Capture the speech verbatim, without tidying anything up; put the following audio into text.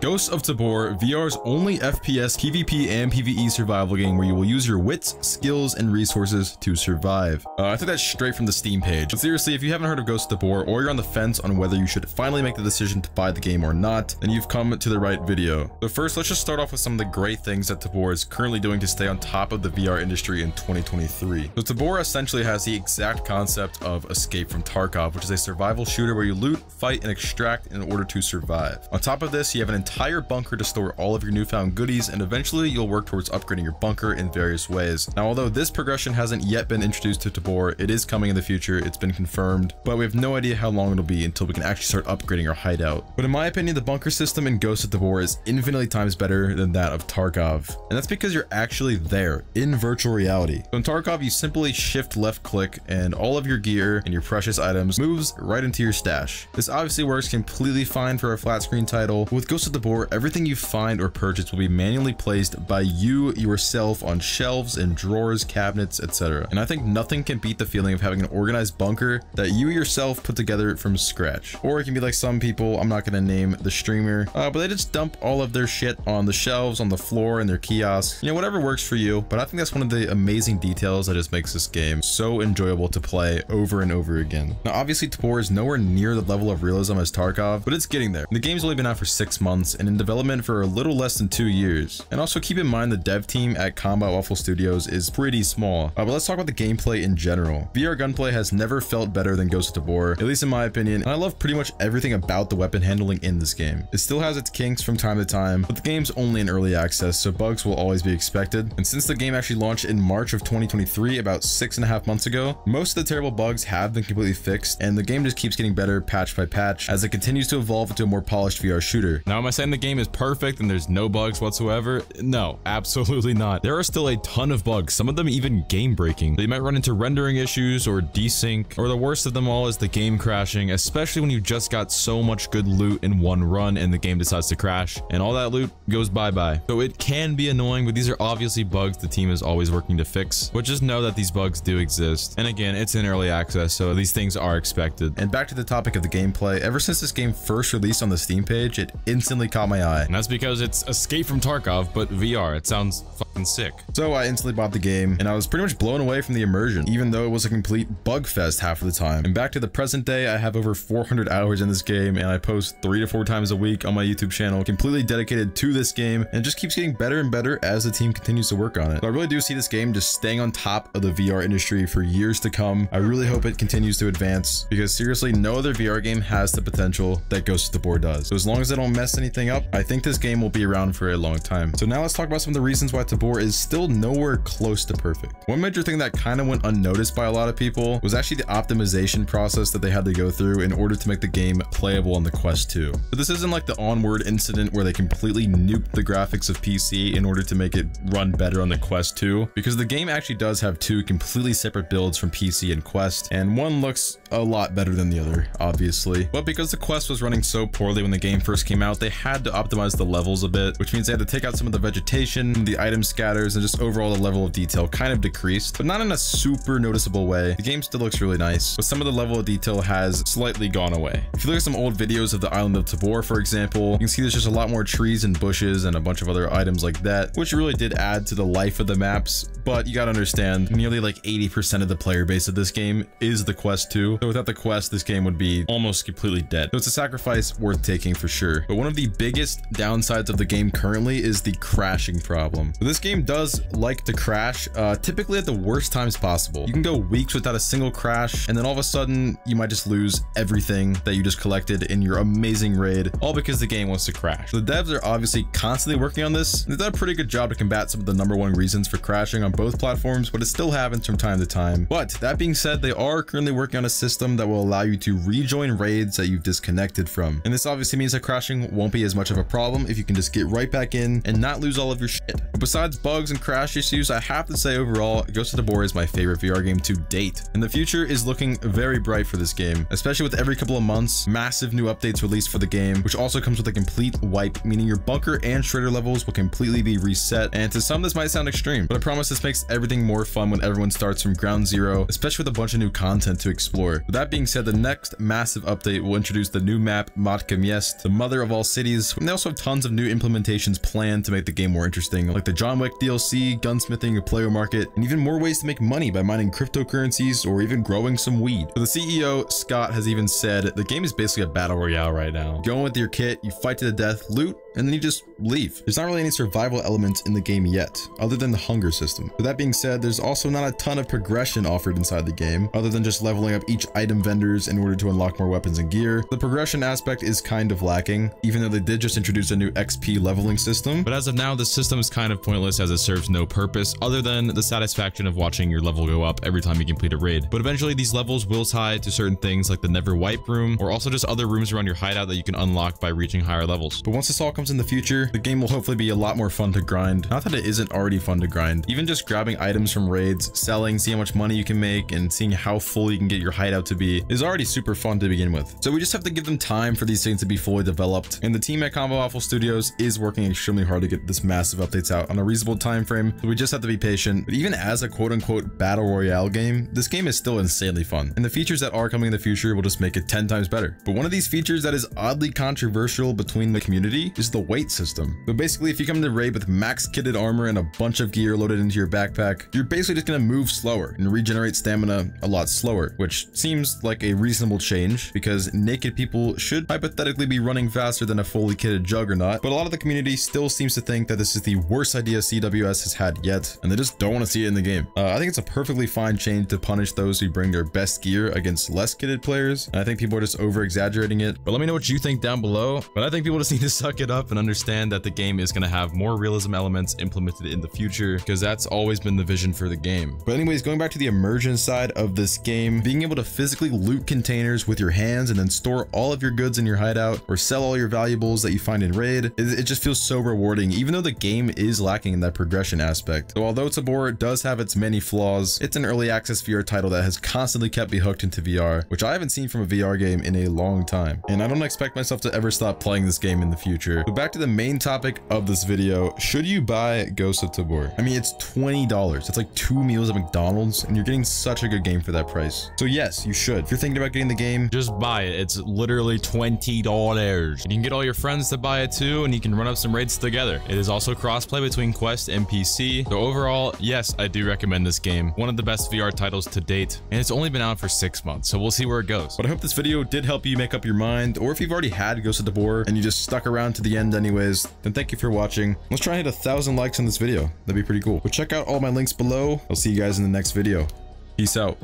Ghosts of Tabor, V R's only F P S, PvP, and PvE survival game where you will use your wits, skills, and resources to survive. Uh, I took that straight from the Steam page. But seriously, if you haven't heard of Ghosts of Tabor, or you're on the fence on whether you should finally make the decision to buy the game or not, then you've come to the right video. So first, let's just start off with some of the great things that Tabor is currently doing to stay on top of the V R industry in twenty twenty-three. So Tabor essentially has the exact concept of Escape from Tarkov, which is a survival shooter where you loot, fight, and extract in order to survive. On top of this, you have an entire bunker to store all of your newfound goodies, and eventually you'll work towards upgrading your bunker in various ways. Now, although this progression hasn't yet been introduced to Tabor, it is coming in the future. It's been confirmed, but we have no idea how long it'll be until we can actually start upgrading our hideout. But in my opinion, the bunker system in Ghosts of Tabor is infinitely times better than that of Tarkov, and that's because you're actually there in virtual reality. So in Tarkov, you simply shift left click and all of your gear and your precious items moves right into your stash. This obviously works completely fine for a flat screen title. With Ghosts of Tabor, everything you find or purchase will be manually placed by you yourself on shelves and drawers, cabinets, et cetera. And I think nothing can beat the feeling of having an organized bunker that you yourself put together from scratch. Or it can be like some people, I'm not going to name the streamer, uh, but they just dump all of their shit on the shelves, on the floor, and their kiosks, you know, whatever works for you. But I think that's one of the amazing details that just makes this game so enjoyable to play over and over again. Now, obviously, Tabor is nowhere near the level of realism as Tarkov, but it's getting there. The game's only been out for six months and in development for a little less than two years. And also keep in mind the dev team at Combat Waffle Studios is pretty small. Uh, but let's talk about the gameplay in general. V R gunplay has never felt better than Ghosts of Tabor, at least in my opinion, and I love pretty much everything about the weapon handling in this game. It still has its kinks from time to time, but the game's only in early access, so bugs will always be expected. And since the game actually launched in March of twenty twenty-three, about six and a half months ago, most of the terrible bugs have been completely fixed, and the game just keeps getting better patch by patch as it continues to evolve into a more polished V R shooter. Now, am I saying the game is perfect and there's no bugs whatsoever? No, absolutely not. There are still a ton of bugs, some of them even game-breaking. They might run into rendering issues or desync, or the worst of them all is the game crashing, especially when you just got so much good loot in one run and the game decides to crash, and all that loot goes bye-bye. So it can be annoying, but these are obviously bugs the team is always working to fix, but just know that these bugs do exist. And again, it's in early access, so these things are expected. And back to the topic of the gameplay, ever since this game first released on the Steam page, it instantly caught my eye. And that's because it's Escape from Tarkov, but V R. It sounds fucking sick. So I instantly bought the game, and I was pretty much blown away from the immersion, even though it was a complete bug fest half of the time. And back to the present day, I have over four hundred hours in this game, and I post three to four times a week on my YouTube channel, completely dedicated to this game, and it just keeps getting better and better as the team continues to work on it. So I really do see this game just staying on top of the V R industry for years to come. I really hope it continues to advance, because seriously, no other V R game has the potential that Ghosts of Tabor does. So as long as I don't mess anything up, I think this game will be around for a long time. So now let's talk about some of the reasons why Tabor is still nowhere close to perfect. One major thing that kind of went unnoticed by a lot of people was actually the optimization process that they had to go through in order to make the game playable on the Quest two. So this isn't like the Onward incident where they completely nuked the graphics of P C in order to make it run better on the Quest two, because the game actually does have two completely separate builds from P C and Quest, and one looks a lot better than the other, obviously. But because the Quest was running so poorly when the game first came out, they had to optimize the levels a bit, which means they had to take out some of the vegetation, the item scatters, and just overall the level of detail kind of decreased, but not in a super noticeable way. The game still looks really nice, but some of the level of detail has slightly gone away. If you look at some old videos of the island of Tabor, for example, you can see there's just a lot more trees and bushes and a bunch of other items like that, which really did add to the life of the maps. But you gotta understand, nearly like eighty percent of the player base of this game is the Quest two, so without the Quest, this game would be almost completely dead. So it's a sacrifice worth taking for sure. But one of the biggest downsides of the game currently is the crashing problem. So this game does like to crash, uh, typically at the worst times possible. You can go weeks without a single crash, and then all of a sudden, you might just lose everything that you just collected in your amazing raid, all because the game wants to crash. So the devs are obviously constantly working on this, and they've done a pretty good job to combat some of the number one reasons for crashing on both platforms, but it still happens from time to time. But that being said, they are currently working on a system that will allow you to rejoin raids that you've disconnected from. And this obviously means that crashing won't be as much of a problem if you can just get right back in and not lose all of your shit. But besides bugs and crash issues, I have to say overall, Ghosts of Tabor is my favorite V R game to date, and the future is looking very bright for this game, especially with every couple of months, massive new updates released for the game, which also comes with a complete wipe, meaning your bunker and shredder levels will completely be reset. And to some, this might sound extreme, but I promise this makes everything more fun when everyone starts from ground zero, especially with a bunch of new content to explore. Tabor. With that being said, the next massive update will introduce the new map, Matka Miest, the mother of all cities, and they also have tons of new implementations planned to make the game more interesting, like the John Wick D L C, gunsmithing, a player market, and even more ways to make money by mining cryptocurrencies or even growing some weed. So the C E O, Scott, has even said, the game is basically a battle royale right now. Go in with your kit, you fight to the death, loot, and then you just leave. There's not really any survival elements in the game yet, other than the hunger system. With that being said, there's also not a ton of progression offered inside the game, other than just leveling up each item vendors in order to unlock more weapons and gear. The progression aspect is kind of lacking, even though they did just introduce a new X P leveling system. But as of now, the system is kind of pointless as it serves no purpose, other than the satisfaction of watching your level go up every time you complete a raid. But eventually these levels will tie to certain things like the never wipe room, or also just other rooms around your hideout that you can unlock by reaching higher levels. But once this all comes in the future, the game will hopefully be a lot more fun to grind. Not that it isn't already fun to grind. Even just grabbing items from raids, selling, seeing how much money you can make, and seeing how full you can get your hideout to be is already super fun to begin with. So we just have to give them time for these things to be fully developed. And the team at Combat Waffle Studios is working extremely hard to get this massive updates out on a reasonable time frame. So we just have to be patient. But even as a quote-unquote battle royale game, this game is still insanely fun. And the features that are coming in the future will just make it ten times better. But one of these features that is oddly controversial between the community is the the weight system. But basically, if you come into raid with max kitted armor and a bunch of gear loaded into your backpack, you're basically just going to move slower and regenerate stamina a lot slower, which seems like a reasonable change because naked people should hypothetically be running faster than a fully kitted juggernaut. But a lot of the community still seems to think that this is the worst idea C W S has had yet, and they just don't want to see it in the game. Uh, I think it's a perfectly fine change to punish those who bring their best gear against less kitted players. And I think people are just over exaggerating it. But let me know what you think down below. But I think people just need to suck it up and understand that the game is going to have more realism elements implemented in the future, because that's always been the vision for the game. But anyways, going back to the immersion side of this game, being able to physically loot containers with your hands and then store all of your goods in your hideout or sell all your valuables that you find in raid, it, it just feels so rewarding, even though the game is lacking in that progression aspect. So although Tabor does have its many flaws, it's an early access V R title that has constantly kept me hooked into V R, which I haven't seen from a V R game in a long time. And I don't expect myself to ever stop playing this game in the future. But back to the main topic of this video, should you buy Ghosts of Tabor? I mean, it's twenty dollars. It's like two meals at McDonald's, and you're getting such a good game for that price. So yes, you should. If you're thinking about getting the game, just buy it. It's literally twenty dollars. And you can get all your friends to buy it too, and you can run up some raids together. It is also crossplay between Quest and P C. So overall, yes, I do recommend this game. One of the best V R titles to date, and it's only been out for six months, so we'll see where it goes. But I hope this video did help you make up your mind, or if you've already had Ghosts of Tabor and you just stuck around to the end end anyways, then thank you for watching. Let's try and hit a thousand likes on this video. That'd be pretty cool. But check out all my links below. I'll see you guys in the next video. Peace out.